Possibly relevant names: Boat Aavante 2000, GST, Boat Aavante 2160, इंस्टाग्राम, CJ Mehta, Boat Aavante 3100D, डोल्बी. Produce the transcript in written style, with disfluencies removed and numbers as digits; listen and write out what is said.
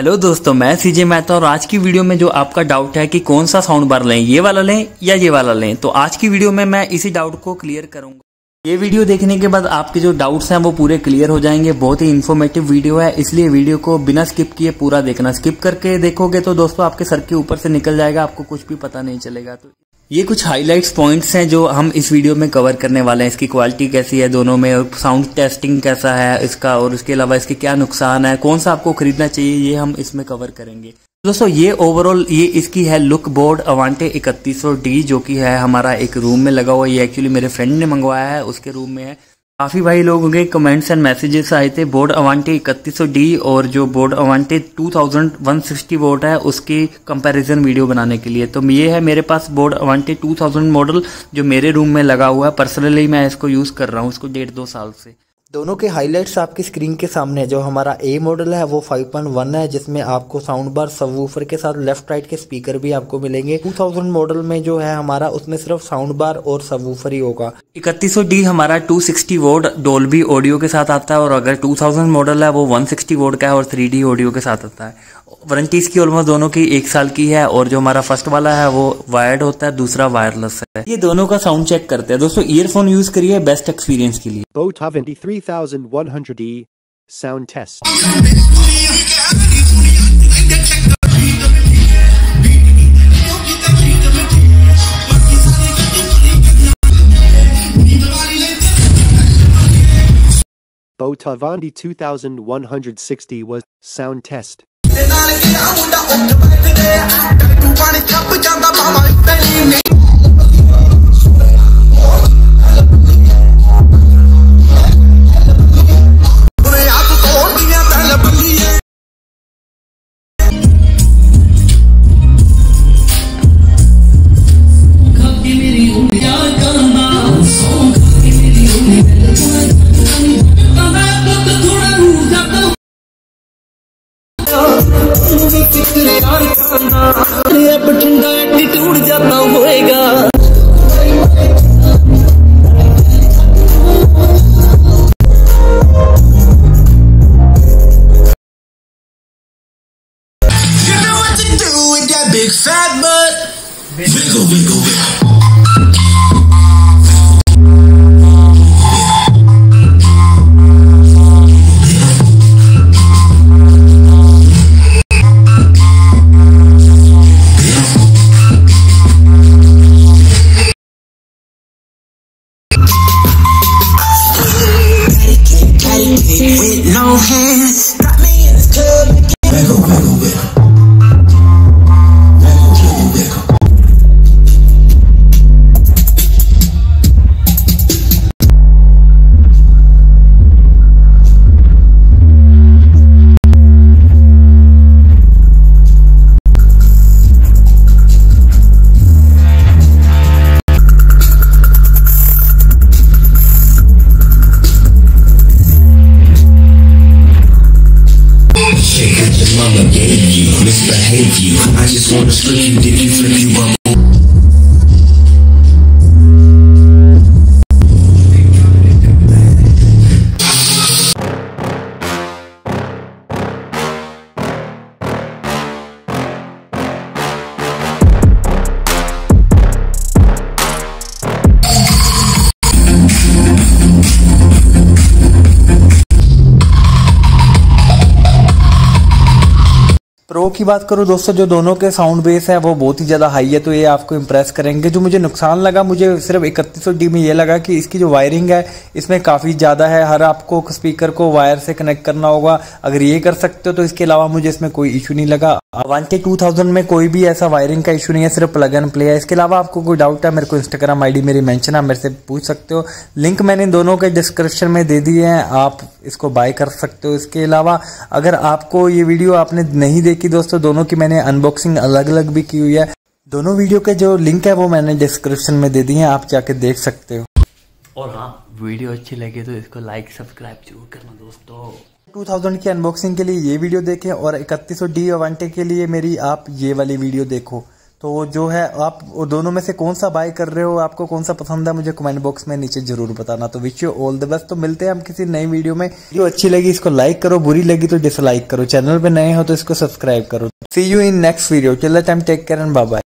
Hello दोस्तों, मैं सीजे मेहता और आज की वीडियो में जो आपका डाउट है कि कौन सा साउंड बार लें, ये वाला लें या ये वाला लें, तो आज की वीडियो में मैं इसी डाउट को क्लियर करूंगा। ये वीडियो देखने के बाद आपके जो डाउट्स हैं वो पूरे क्लियर हो जाएंगे। बहुत ही इन्फॉर्मेटिव वीडियो है, इसलिए वीडियो को बिना स्किप किए पूरा देखना। स्किप करके देखोगे तो दोस्तों आपके सर के ऊपर से निकल जाएगा, आपको कुछ भी पता नहीं चलेगा। तो ये कुछ हाईलाइट्स पॉइंट्स हैं जो हम इस वीडियो में कवर करने वाले हैं। इसकी क्वालिटी कैसी है दोनों में, और साउंड टेस्टिंग कैसा है इसका, और इसके अलावा इसके क्या नुकसान है, कौन सा आपको खरीदना चाहिए, ये हम इसमें कवर करेंगे। दोस्तों ये ओवरऑल ये इसकी है लुक बोट अवांटे 3100D, जो कि है हमारा एक रूम में लगा हुआ। ये एक्चुअली मेरे फ्रेंड ने मंगवाया है, उसके रूम में है। काफी भाई लोगों के कमेंट्स एंड मैसेजेस आए थे बोट अवांटे 3100D और जो बोट अवांटे 2160 वोट है उसकी कंपैरिजन वीडियो बनाने के लिए। तो ये है मेरे पास बोट अवांटे 2000 मॉडल जो मेरे रूम में लगा हुआ है। पर्सनली मैं इसको यूज कर रहा हूँ, इसको 1.5-2 साल से। दोनों के हाइलाइट्स आपकी स्क्रीन के सामने है। जो हमारा ए मॉडल है वो 5.1 है, जिसमें आपको साउंड बार, सबवूफर के साथ लेफ्ट राइट के स्पीकर भी आपको मिलेंगे। 2000 मॉडल में जो है हमारा, उसमें सिर्फ साउंड बार और सबवूफर ही होगा। 3100D हमारा 260 वोट डोल्बी ऑडियो के साथ आता है, और अगर 2000 मॉडल है वो 160 वोट का है और 3D ऑडियो के साथ आता है। वारंटी इसकी ऑलमोस्ट दोनों की 1 साल की है, और जो हमारा फर्स्ट वाला है वो वायर्ड होता है, दूसरा वायरलेस है। ये दोनों का साउंड चेक करते हैं। दोस्तों ईयरफोन यूज करिए बेस्ट एक्सपीरियंस के लिए। Boat Aavante 3100D sound test. Boat Aavante 2160 was sound test. ठंडा एटीट्यूड ज्यादा होएगा। No hands, got me in this club again. You. I just wanna strip you, dip you, flip you up. Pro की बात करूं दोस्तों, जो दोनों के साउंड बेस है वो बहुत ही ज़्यादा हाई है, तो ये आपको इम्प्रेस करेंगे। जो मुझे नुकसान लगा, मुझे सिर्फ 3100D में ये लगा कि इसकी जो वायरिंग है इसमें काफ़ी ज़्यादा है। हर आपको स्पीकर को वायर से कनेक्ट करना होगा। अगर ये कर सकते हो तो इसके अलावा मुझे इसमें कोई इशू नहीं लगा। अवांटे 2000 में कोई भी ऐसा वायरिंग का इशू नहीं है, सिर्फ प्लग एंड प्ले है। इसके अलावा आपको कोई डाउट है, मेरे को इंस्टाग्राम ID मेरी मेंशन है, मेरे से पूछ सकते हो। लिंक मैंने दोनों के डिस्क्रिप्शन में दे दिए हैं, आप इसको बाय कर सकते हो। इसके अलावा अगर आपको ये वीडियो आपने नहीं देखी दोस्तों, दोनों की मैंने अनबॉक्सिंग अलग अलग भी की हुई है। दोनों वीडियो के जो लिंक है वो मैंने डिस्क्रिप्शन में दे दी है, आप जाके देख सकते हो। और हाँ, वीडियो अच्छी लगे तो इसको लाइक सब्सक्राइब जरूर करना दोस्तों। 2000 की अनबॉक्सिंग के लिए ये वीडियो देखें, और 3100D अवांटे के लिए मेरी आप ये वाली वीडियो देखो। तो जो है आप दोनों में से कौन सा बाय कर रहे हो, आपको कौन सा पसंद है, मुझे कमेंट बॉक्स में नीचे जरूर बताना। तो wish you all the best. तो मिलते हैं हम किसी नई वीडियो में। जो अच्छी लगी इसको लाइक करो, बुरी लगी तो डिसलाइक करो, चैनल पे नए हो तो इसको सब्सक्राइब करो। See you in next video. Till the time take care and bye bye.